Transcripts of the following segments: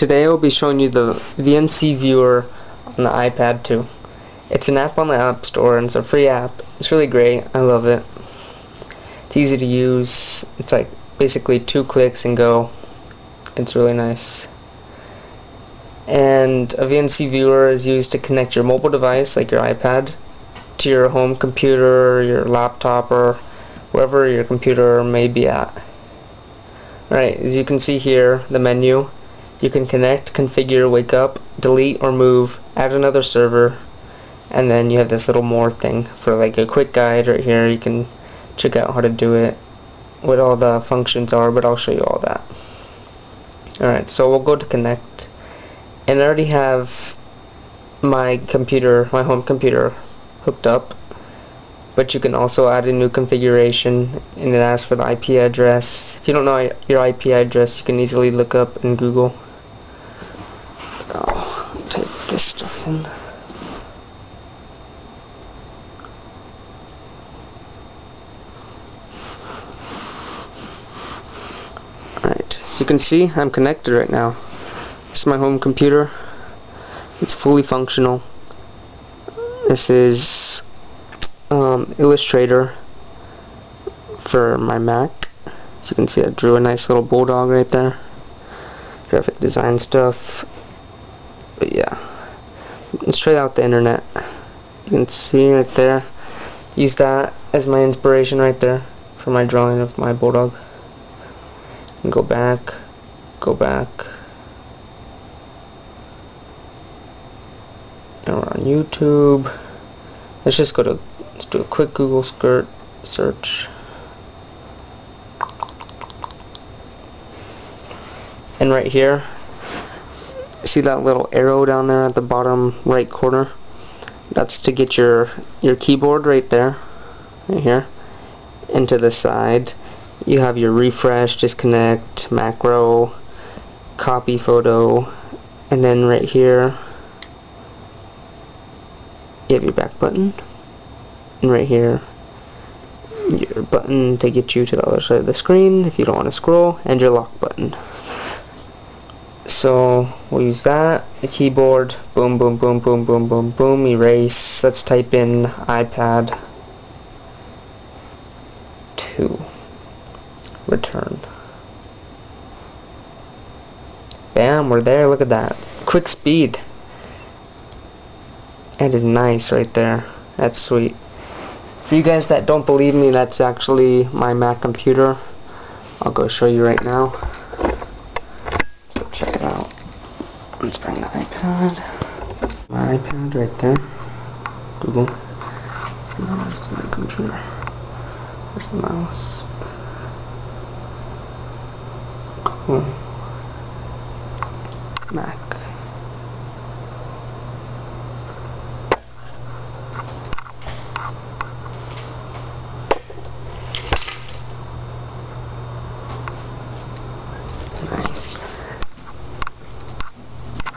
Today I'll be showing you the VNC Viewer on the iPad 2. It's an app on the App Store and it's a free app. It's really great. I love it. It's easy to use. It's like basically 2 clicks and go. It's really nice. And a VNC Viewer is used to connect your mobile device, like your iPad, to your home computer, or your laptop, or wherever your computer may be at. Alright, as you can see here, the menu, you can connect, configure, wake up, delete or move, add another server, and then you have this little more thing for like a quick guide right here. You can check out how to do it, what all the functions are, but I'll show you all that. Alright, so we'll go to connect, and I already have my computer, my home computer, hooked up, but you can also add a new configuration, and it asks for the IP address. If you don't know your IP address, you can easily look up in Google. I'll type this stuff in. Alright, so you can see I'm connected right now. This is my home computer. It's fully functional. This is Illustrator for my Mac. As you can see, I drew a nice little bulldog right there. Graphic design stuff. But yeah, let's try out the internet. You can see right there. Use that as my inspiration right there for my drawing of my bulldog. And go back. Go back. And we're on YouTube. Let's just go to, let's do a quick Google search. And right here, see that little arrow down there at the bottom right corner? That's to get your keyboard right there, right here. And to the side, you have your refresh, disconnect, macro, copy photo, and then right here, you have your back button, and right here your button to get you to the other side of the screen if you don't want to scroll, and your lock button. So we'll use that, the keyboard, boom boom boom boom boom boom boom, erase. Let's type in iPad 2, return. Bam, we're there. Look at that quick speed. That is nice right there. That's sweet. For you guys that don't believe me, that's actually my Mac computer. I'll go show you right now. So check it out. Let's bring the iPad. My iPad right there. Google. Where's my computer? Where's the mouse? Cool. Mac.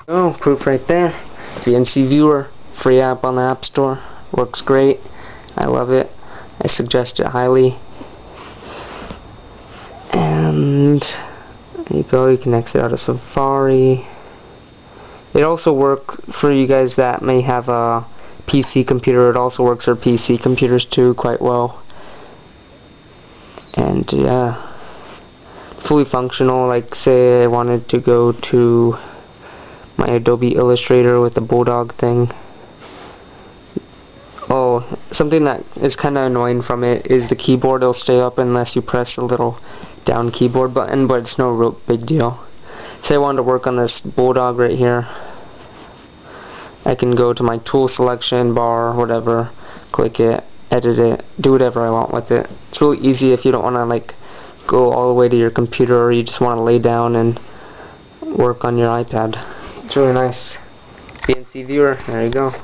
Oh, proof right there. VNC Viewer, free app on the App Store. Works great. I love it. I suggest it highly. And there you go. You can exit out of Safari. It also works for you guys that may have a PC computer. It also works for PC computers too, quite well. And yeah, fully functional. Like say I wanted to go to my Adobe Illustrator with the bulldog thing. Oh, something that is kind of annoying from it is the keyboard will stay up unless you press the little down keyboard button, but it's no real big deal. Say I wanted to work on this bulldog right here, I can go to my tool selection bar, whatever, click it, edit it, do whatever I want with it. It's really easy if you don't want to like go all the way to your computer, or you just want to lay down and work on your iPad. It's really nice. VNC Viewer, there you go.